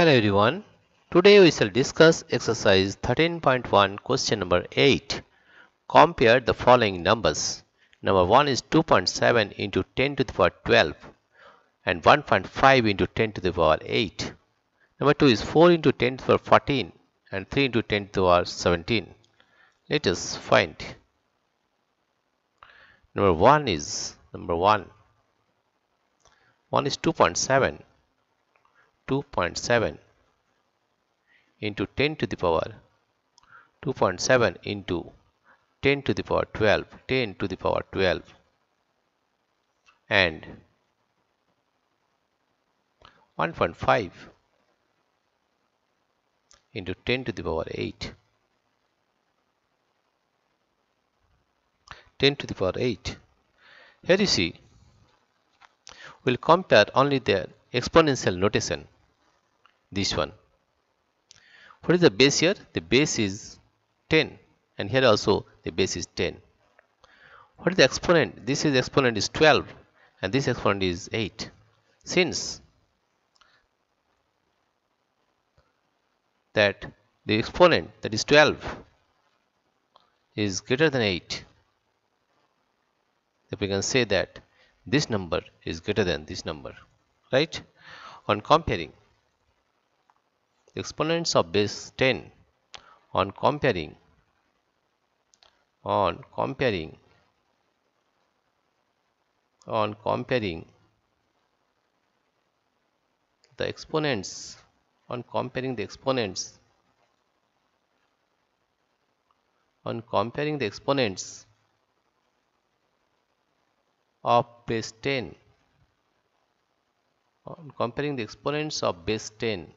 Hello everyone, today we shall discuss exercise 13.1 question number 8. Compare the following numbers. Number 1 is 2.7 into 10 to the power 12 and 1.5 into 10 to the power 8. Number 2 is 4 into 10 to the power 14 and 3 into 10 to the power 17. Let us find. Number 1. 1 is 2.7. 2.7 into 10 to the power 2.7 into 10 to the power 12 and 1.5 into 10 to the power 8 here you see we'll compare only their exponential notation. This one, what is the base here? The base is 10 and here also the base is 10. What is the exponent? This is exponent is 12 and this exponent is 8. Since that the exponent that is 12 is greater than 8, then we can say that this number is greater than this number, right? On comparing exponents of base 10, on comparing the exponents of base 10,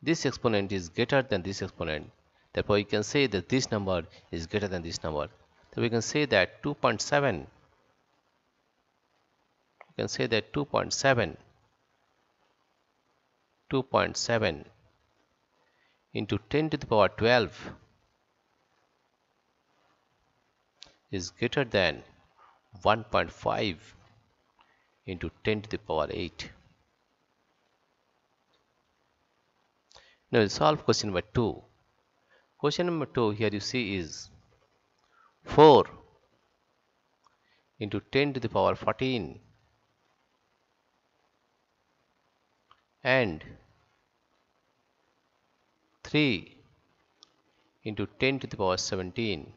this exponent is greater than this exponent. Therefore, we can say that this number is greater than this number. So we can say that 2.7. We can say that 2.7 into 10 to the power 12 is greater than 1.5 into 10 to the power 8. Now we'll solve question number 2. Question number 2 here you see is 4 into 10 to the power 14 and 3 into 10 to the power 17.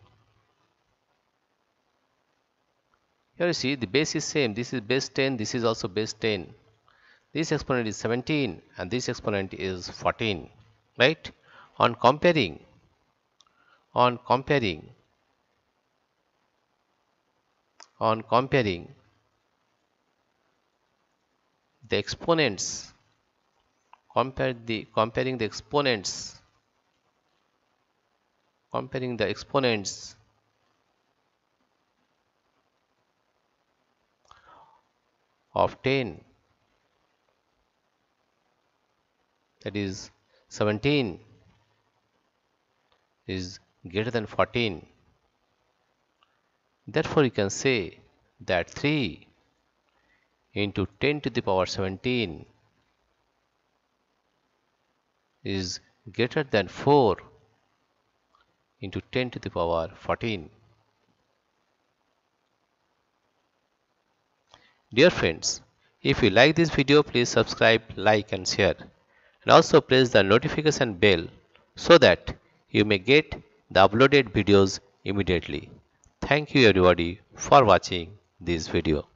Here you see the base is same. This is base 10. This is also base 10. This exponent is 17 and this exponent is 14. Right? On comparing the exponents, comparing the exponents of 10, that is 17 is greater than 14. Therefore, you can say that 3 into 10 to the power 17 is greater than 4 into 10 to the power 14. Dear friends, if you like this video, please subscribe, like and share. And also press the notification bell so that you may get the uploaded videos immediately. Thank you everybody for watching this video.